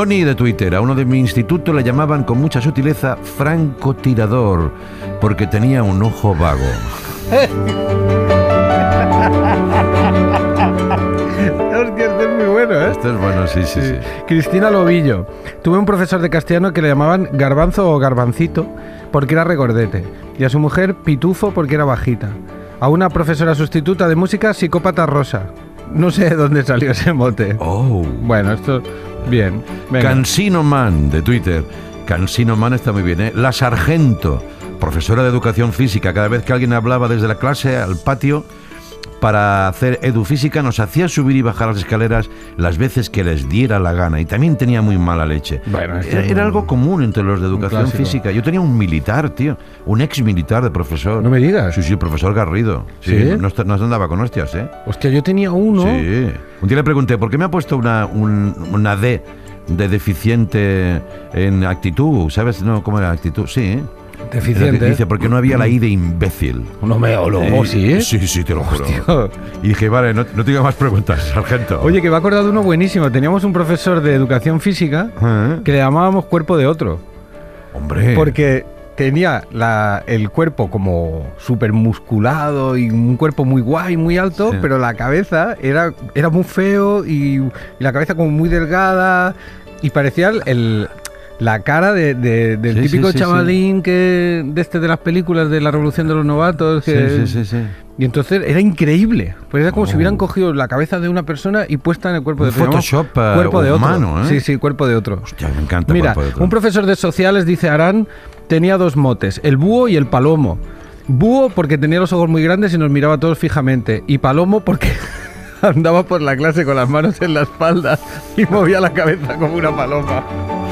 Tony de Twitter, a uno de mi instituto le llamaban con mucha sutileza francotirador, porque tenía un ojo vago. Hostia, esto es muy bueno, ¿eh? Esto es bueno, sí. Cristina Lobillo, tuve un profesor de castellano que le llamaban Garbanzo o Garbancito, porque era regordete, y a su mujer Pitufo, porque era bajita. A una profesora sustituta de música, psicópata Rosa. No sé de dónde salió ese mote. Oh. Bueno, esto... Bien. Venga. Cansino Man, de Twitter. Cansino Man está muy bien, ¿eh? La Sargento, profesora de educación física. Cada vez que alguien hablaba desde la clase al patio para hacer edufísica, nos hacía subir y bajar las escaleras las veces que les diera la gana. Y también tenía muy mala leche. Bueno, era algo común entre los de educación física. Yo tenía un militar, tío. Un ex militar de profesor. No me digas. Sí, profesor Garrido. Sí. No andaba con hostias, ¿eh? Hostia, yo tenía uno. Sí. Un día le pregunté, ¿por qué me ha puesto una D de deficiente en actitud? ¿Sabes? No, ¿cómo era actitud? Sí, ¿eh? Deficiente. Dice, porque no había la I de imbécil. No me lo sí, ¿eh? Sí, te lo juro. Hostia. Y dije, vale, no te digo más preguntas, sargento. Oye, que me he acordado de uno buenísimo. Teníamos un profesor de educación física que le llamábamos cuerpo de otro. Hombre. Porque tenía el cuerpo como súper musculado y un cuerpo muy guay, muy alto, sí. Pero la cabeza era muy feo y la cabeza como muy delgada y parecía la cara del típico chavalín que de las películas de la Revolución de los Novatos. Y entonces era increíble. Pues era como si hubieran cogido la cabeza de una persona y puesta en el cuerpo de otro. Photoshop cuerpo de humano, otro. ¿Eh? Sí, cuerpo de otro. Hostia, me encanta. Mira, de otro. Un profesor de sociales, dice Arán, tenía dos motes, el búho y el palomo. Búho porque tenía los ojos muy grandes y nos miraba a todos fijamente. Y palomo porque... andaba por la clase con las manos en la espalda y movía la cabeza como una paloma.